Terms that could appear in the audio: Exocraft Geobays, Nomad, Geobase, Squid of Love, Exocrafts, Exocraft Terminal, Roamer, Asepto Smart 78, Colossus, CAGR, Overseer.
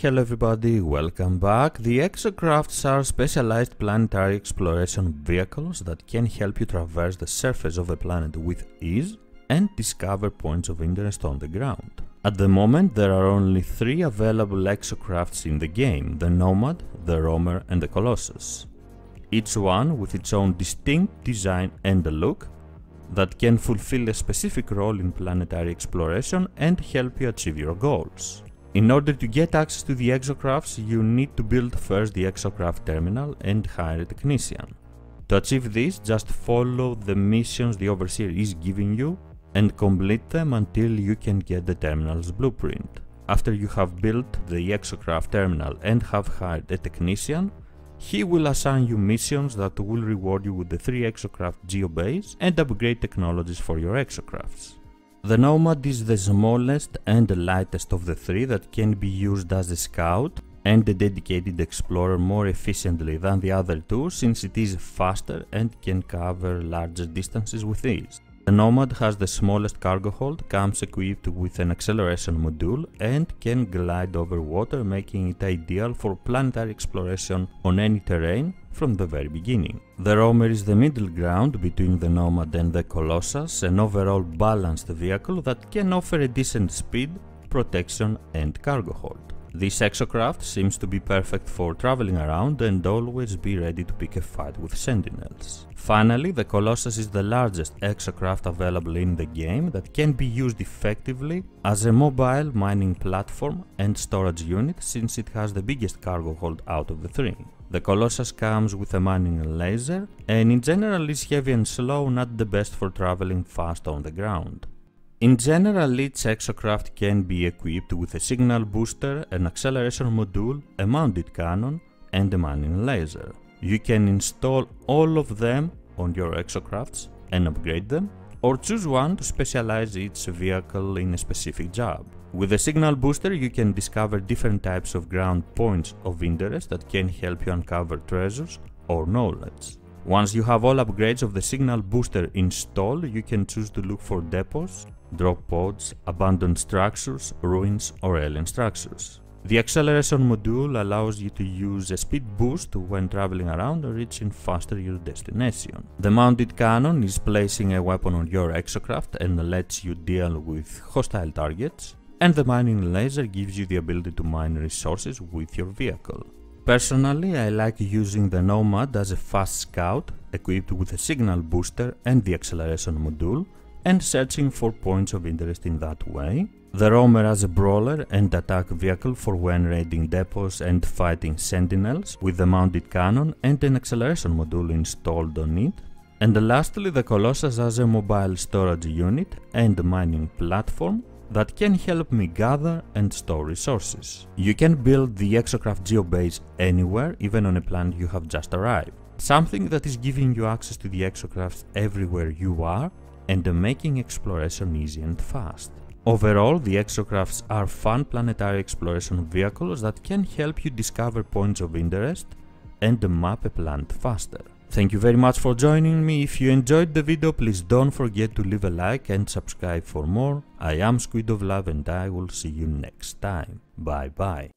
Hello everybody, welcome back. The Exocrafts are specialized planetary exploration vehicles that can help you traverse the surface of a planet with ease and discover points of interest on the ground. At the moment there are only 3 available Exocrafts in the game, the Nomad, the Roamer and the Colossus. Each one with its own distinct design and a look that can fulfill a specific role in planetary exploration and help you achieve your goals. In order to get access to the Exocrafts, you need to build first the Exocraft Terminal and hire a technician. To achieve this, just follow the missions the Overseer is giving you and complete them until you can get the Terminal's blueprint. After you have built the Exocraft Terminal and have hired a technician, he will assign you missions that will reward you with the 3 Exocraft Geobays and upgrade technologies for your Exocrafts. The Nomad is the smallest and the lightest of the 3 that can be used as a scout and a dedicated explorer more efficiently than the other 2, since it is faster and can cover larger distances with ease. The Nomad has the smallest cargo hold, comes equipped with an acceleration module and can glide over water, making it ideal for planetary exploration on any terrain from the very beginning. The Roamer is the middle ground between the Nomad and the Colossus, an overall balanced vehicle that can offer a decent speed, protection and cargo hold. This Exocraft seems to be perfect for traveling around and always be ready to pick a fight with sentinels. Finally, the Colossus is the largest Exocraft available in the game that can be used effectively as a mobile mining platform and storage unit, since it has the biggest cargo hold out of the 3. The Colossus comes with a mining laser and in general is heavy and slow, not the best for traveling fast on the ground. In general, each Exocraft can be equipped with a signal booster, an acceleration module, a mounted cannon and a mining laser. You can install all of them on your Exocrafts and upgrade them, or choose one to specialize each vehicle in a specific job. With the signal booster you can discover different types of ground points of interest that can help you uncover treasures or knowledge. Once you have all upgrades of the signal booster installed, you can choose to look for depots, drop pods, abandoned structures, ruins or alien structures. The acceleration module allows you to use a speed boost when traveling around, reaching faster your destination. The mounted cannon is placing a weapon on your Exocraft and lets you deal with hostile targets, and the mining laser gives you the ability to mine resources with your vehicle. Personally, I like using the Nomad as a fast scout, equipped with a signal booster and the acceleration module, and searching for points of interest in that way. The Roamer as a brawler and attack vehicle for when raiding depots and fighting sentinels, with the mounted cannon and an acceleration module installed on it. And lastly, the Colossus as a mobile storage unit and mining platform that can help me gather and store resources. You can build the Exocraft Geobase anywhere, even on a planet you have just arrived. Something that is giving you access to the Exocrafts everywhere you are and making exploration easy and fast. Overall, the Exocrafts are fun planetary exploration vehicles that can help you discover points of interest and map a planet faster. Thank you very much for joining me. If you enjoyed the video, please don't forget to leave a like and subscribe for more. I am Squid of Love and I will see you next time. Bye bye.